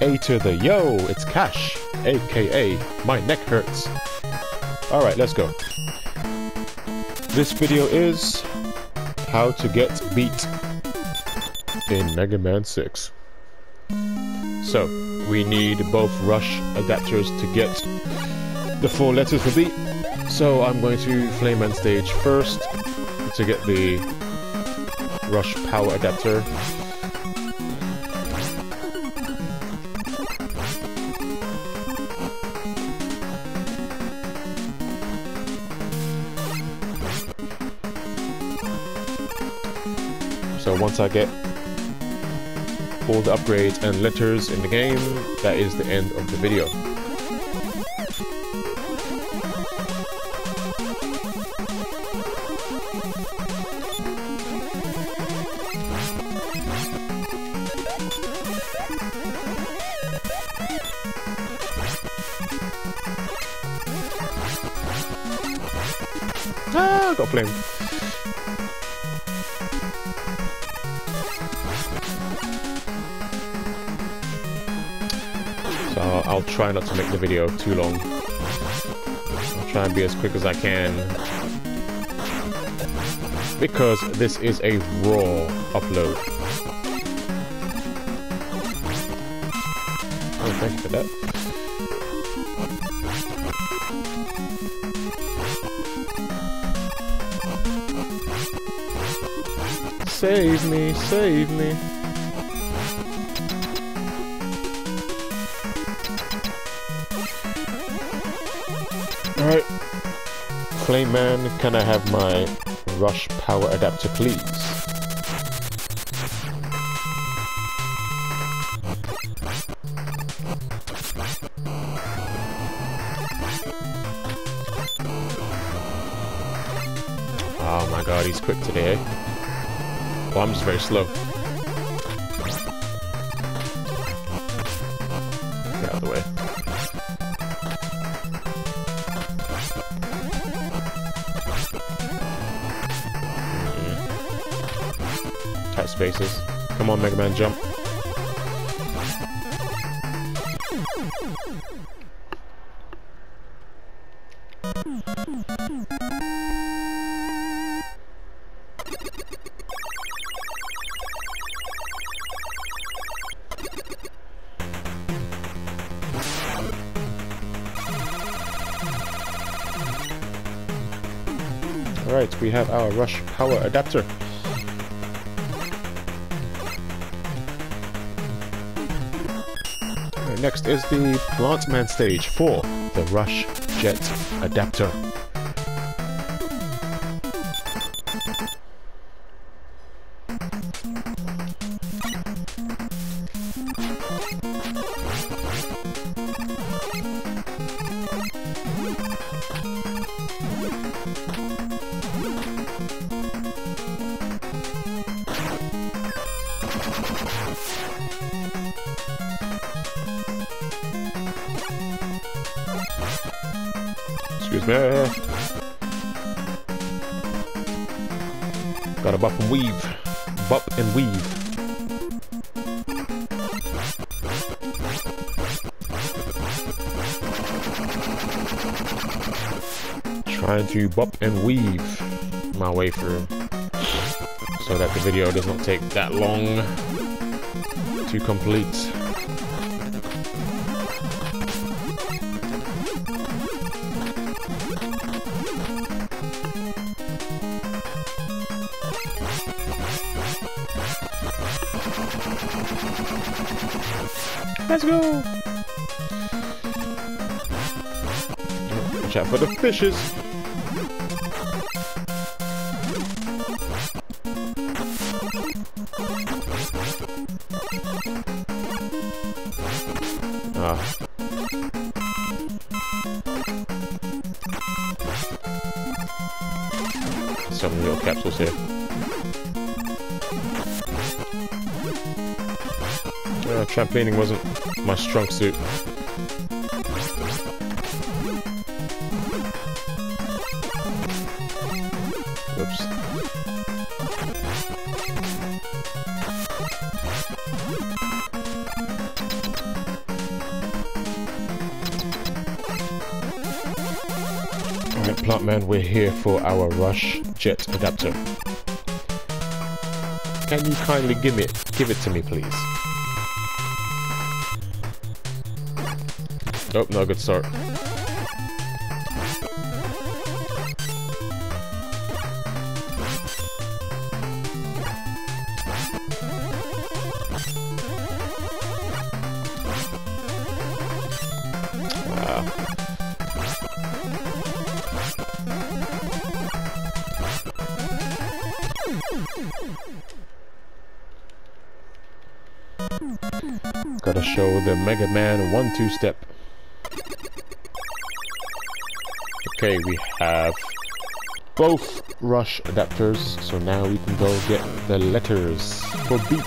A to the yo, it's Cash, aka my neck hurts. Alright, let's go. This video is how to get Beat in Mega Man 6. So, we need both Rush adapters to get the 4 letters for Beat. So I'm going to Flame Man stage first to get the Rush Power Adaptor. So once I get all the upgrades and letters in the game, that is the end of the video. Ah, got flamed. So I'll try not to make the video too long. I'll try and be as quick as I can, because this is a raw upload. Oh, thank you for that. Save me, save me. Alright. Flame Man, can I have my Rush Power Adaptor, please? Oh my god, he's quick today, eh? Well, I'm just very slow. Get out of the way. Tight spaces. Come on, Mega Man, jump. Alright, we have our Rush Power Adaptor. Right, next is the Plant Man stage for the Rush Jet Adaptor. Excuse me. Gotta bop and weave. Bop and weave. Trying to bop and weave my way through so that the video does not take that long to complete. Let's go! Watch out for the fishes! Ah. Some little capsules here. Trampolining wasn't my strong suit. Whoops. Plant Man, we're here for our Rush Jet Adaptor. Can you kindly give it to me, please? Nope, no good start. Gotta show the Mega Man 1-2 step. Okay, we have both Rush adapters, so now we can go get the letters for Beat.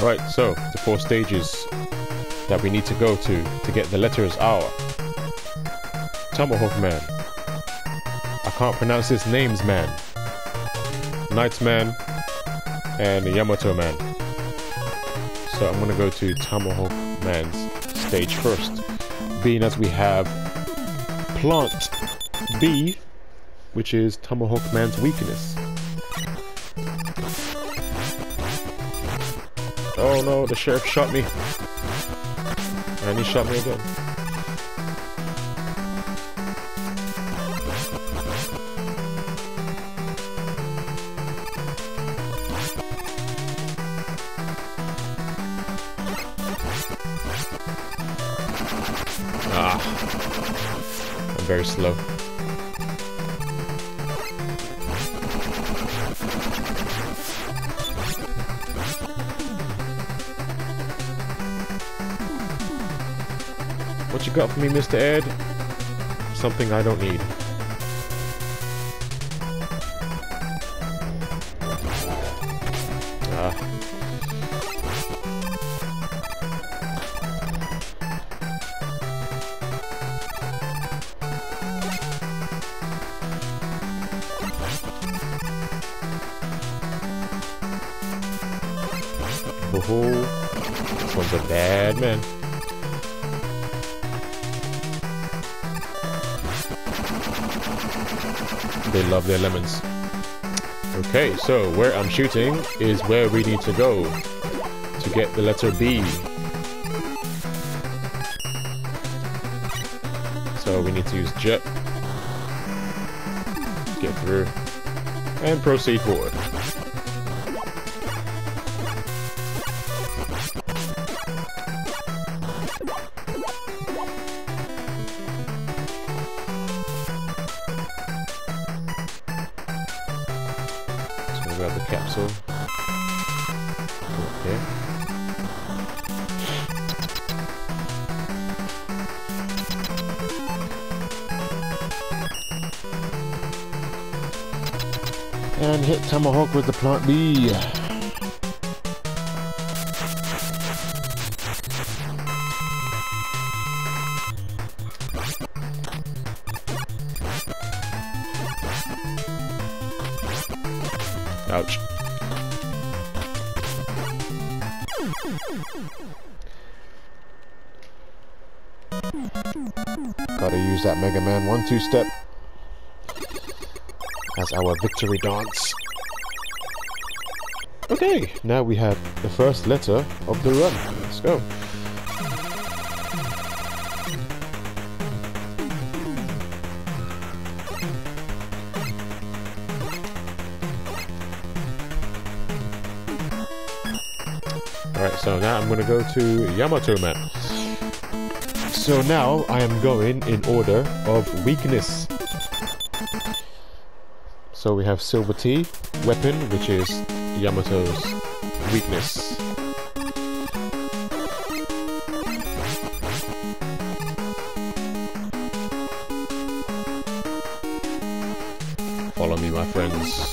Alright, so the four stages that we need to go to get the letters are Tomahawk Man, I can't pronounce his name's man, Knight Man, and Yamato Man. So I'm gonna go to Tomahawk Man's stage first, being as we have Plant B, which is Tomahawk Man's weakness. Oh no, the sheriff shot me. And he shot me again. Ah, I'm very slow. What you got for me, Mr. Ed? Something I don't need. Oh, this one's a bad man. They love their lemons. Okay, so where I'm shooting is where we need to go to get the letter B. So we need to use jet, get through, and proceed forward. Grab the capsule. Okay. And hit Tomahawk with the Plant B. Ouch. Gotta use that Mega Man 1-2 step as our victory dance. Okay, now we have the first letter of the run. Let's go. Alright, so now I'm going to go to Yamato Man. So now I am going in order of weakness. So we have Silver T, weapon, which is Yamato's weakness. Follow me, my friends.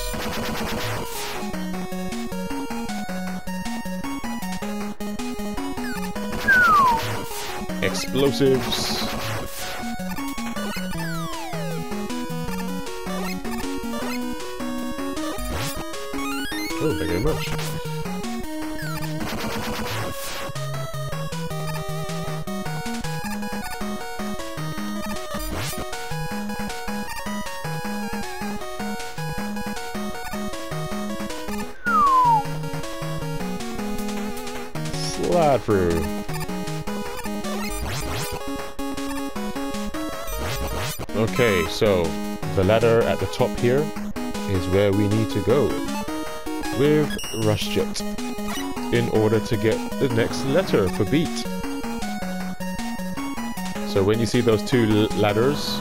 Explosives. much. Slide through. Okay, so the ladder at the top here is where we need to go with Rush Jet in order to get the next letter for Beat. So when you see those two ladders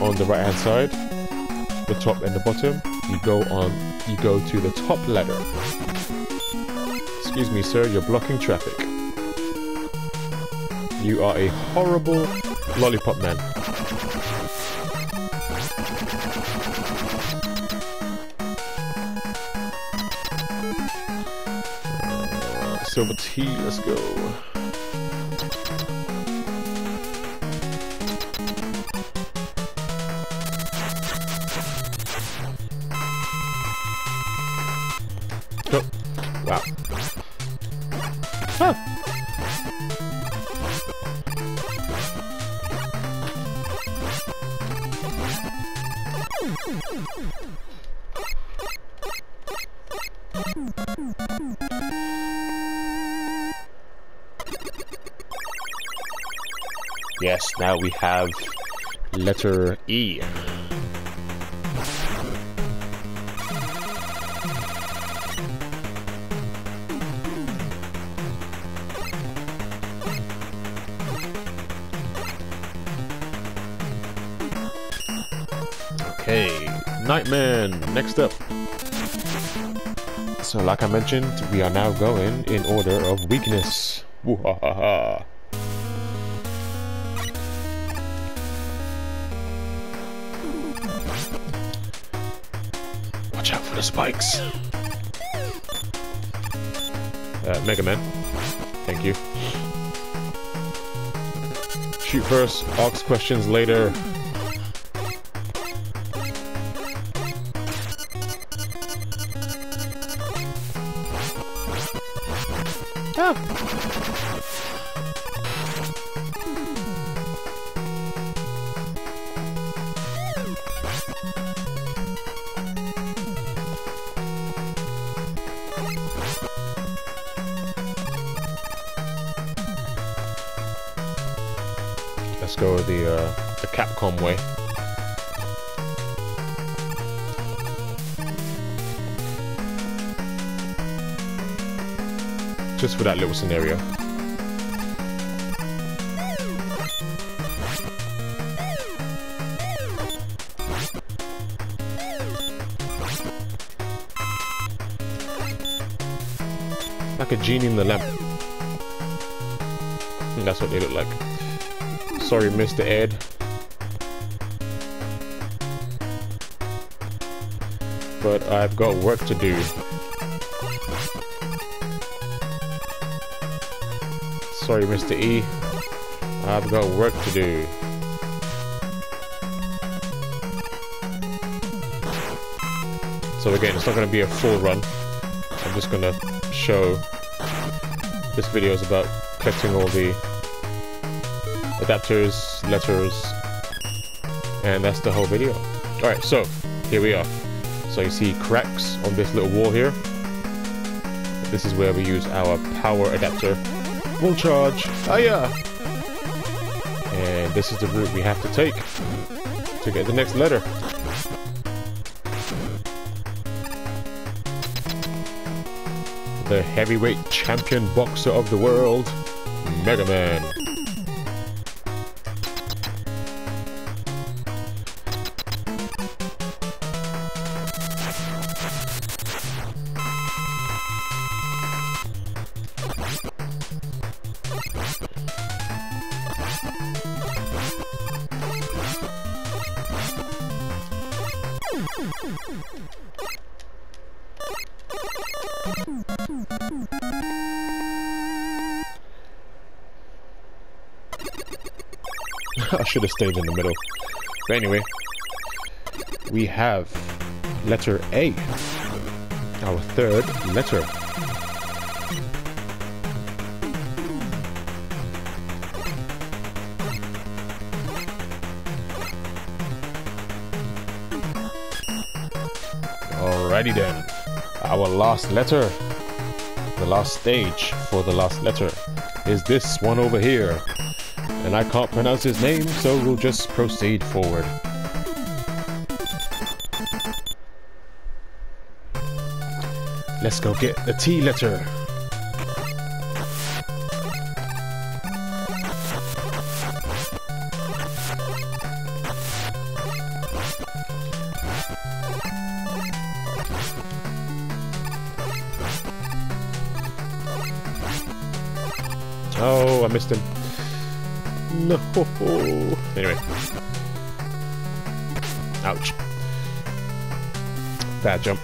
on the right hand side, the top and the bottom, you go to the top ladder. Excuse me, sir, you're blocking traffic. You are a horrible lollipop man. Silver tea, let's go. Oh, wow. Huh. Yes, now we have letter E. Okay, Knight Man, next up. So like I mentioned, we are now going in order of weakness. Woo-ha-ha-ha. Watch out for the spikes. Mega Man. Thank you. Shoot first, ask questions later. Let's go the Capcom way. Just for that little scenario. Like a genie in the lamp. That's what they look like. Sorry, Mr. Ed. But I've got work to do. Sorry, Mr. E. I've got work to do. So again, it's not going to be a full run. I'm just going to show this video is about collecting all the adapters, letters, and that's the whole video. Alright, so here we are. So you see cracks on this little wall here. This is where we use our power adapter. Full charge. Oh yeah. And this is the route we have to take to get the next letter. The heavyweight champion boxer of the world, Mega Man. I should have stayed in the middle. But anyway, we have letter A. our third letter. Alrighty then, our last letter, the last stage for the last letter is this one over here. And I can't pronounce his name, so we'll just proceed forward. Let's go get the T letter. Oh, I missed him. No. Anyway. Ouch. Bad jump.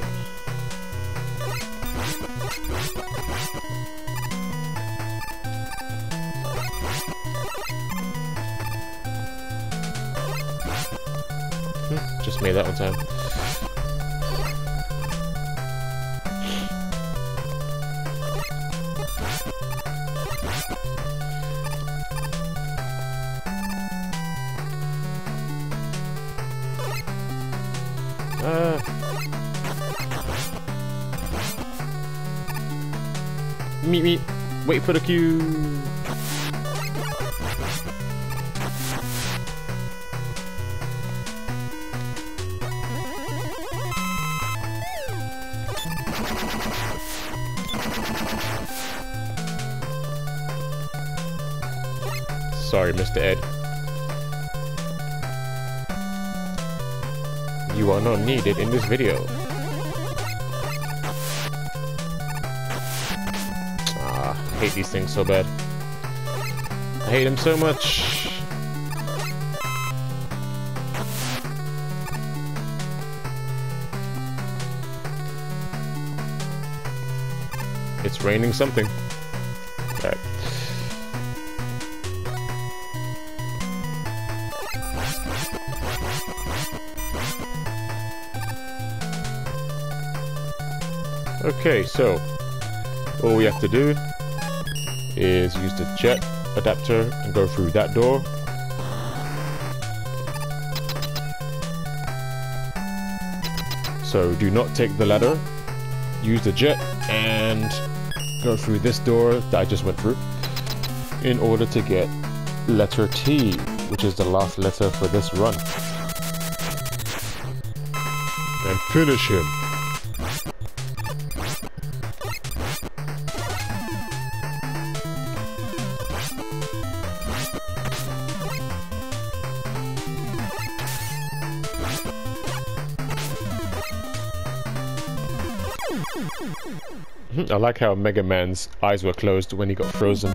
Just made that one time. Meet me. Wait for the cue. Sorry, Mr. Ed. You are not needed in this video. I hate these things so bad. I hate them so much. It's raining something. Alright. Okay, so all we have to do is use the jet adapter and go through that door. So do not take the ladder. Use the jet and go through this door that I just went through in order to get letter T, which is the last letter for this run. And finish him. I like how Mega Man's eyes were closed when he got frozen.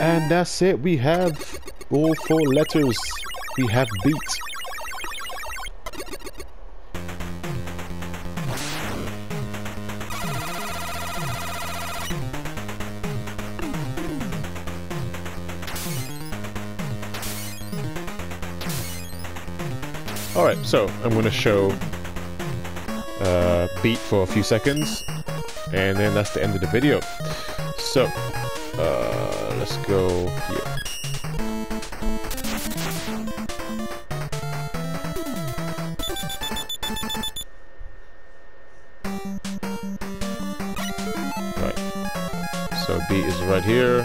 And that's it. We have all four letters. We have Beat. Alright, so I'm going to show Beat for a few seconds, and then that's the end of the video. So let's go here. Right, so Beat is right here.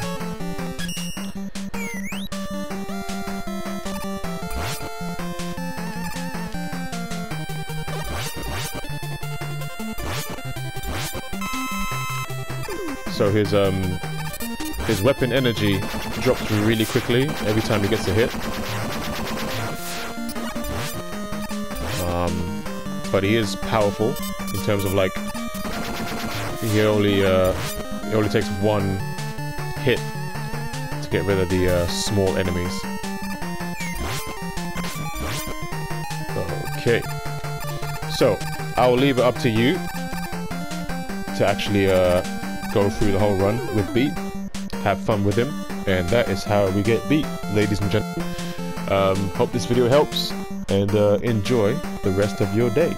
So his weapon energy drops really quickly every time he gets a hit. But he is powerful in terms of, like, he only takes one hit to get rid of the small enemies. Okay, so I will leave it up to you to actually go through the whole run with Beat, have fun with him, and that is how we get Beat, ladies and gentlemen. Hope this video helps, and enjoy the rest of your day.